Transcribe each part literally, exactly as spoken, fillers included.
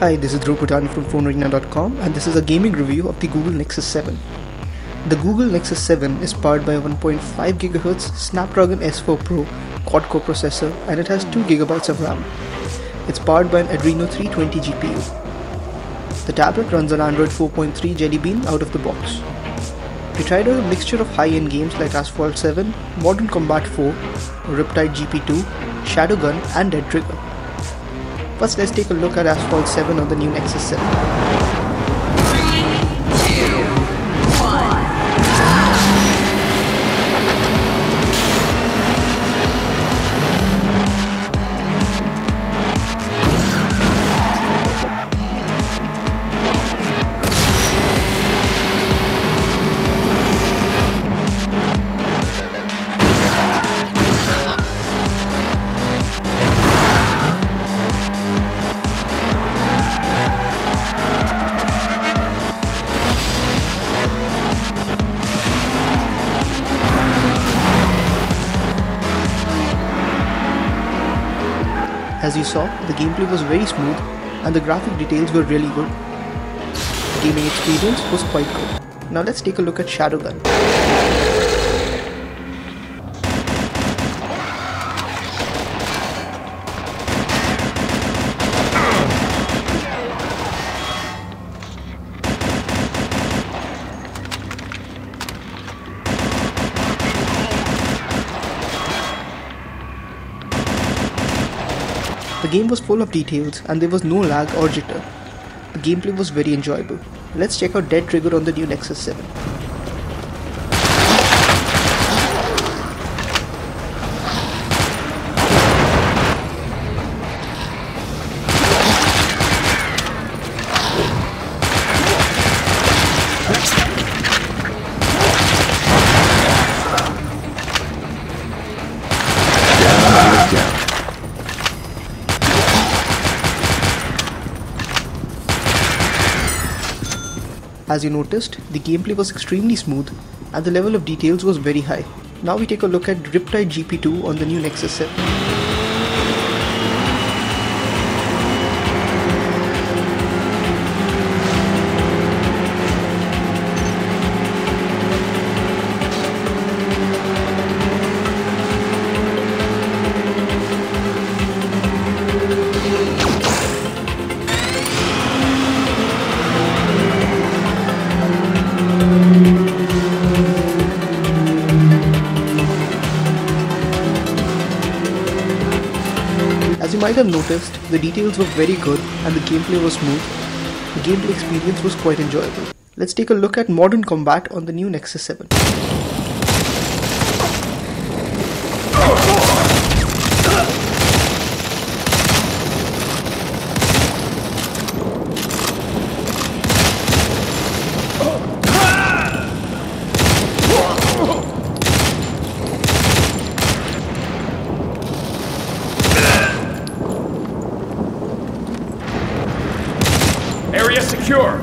Hi, this is Dhruv Bhutani from phone arena dot com, and this is a gaming review of the Google Nexus seven. The Google Nexus seven is powered by a one point five gigahertz Snapdragon S four Pro quad-core processor, and it has two gigabytes of RAM. It's powered by an Adreno three twenty G P U. The tablet runs on Android four point three Jellybean out of the box. We tried out a mixture of high-end games like Asphalt seven, Modern Combat four, Riptide G P two, Shadowgun and Dead Trigger. First, let's take a look at Asphalt seven on the new Nexus seven. As you saw, the gameplay was very smooth and the graphic details were really good. The gaming experience was quite good. Now let's take a look at Shadowgun. The game was full of details and there was no lag or jitter. The gameplay was very enjoyable. Let's check out Dead Trigger on the new Nexus seven. As you noticed, the gameplay was extremely smooth and the level of details was very high. Now we take a look at Riptide G P two on the new Nexus seven. As you might have noticed, the details were very good and the gameplay was smooth. The gameplay experience was quite enjoyable. Let's take a look at Modern Combat on the new Nexus seven. Area secure!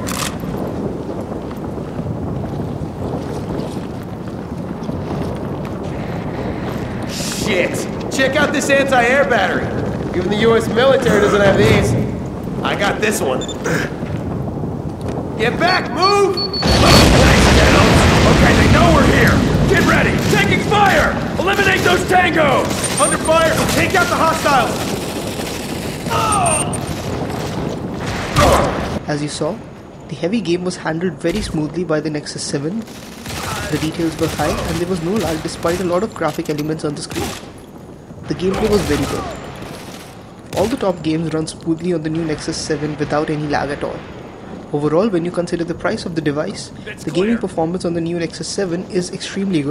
Shit! Check out this anti-air battery! Even the U S military doesn't have these. I got this one. Get back! Move! Thanks, General! Okay, they know we're here! Get ready! Taking fire! Eliminate those tangos! Under fire! Take out the hostiles! Oh! As you saw, the heavy game was handled very smoothly by the Nexus seven. The details were high and there was no lag despite a lot of graphic elements on the screen. The gameplay was very good. All the top games run smoothly on the new Nexus seven without any lag at all. Overall, when you consider the price of the device, the gaming performance on the new Nexus seven is extremely good.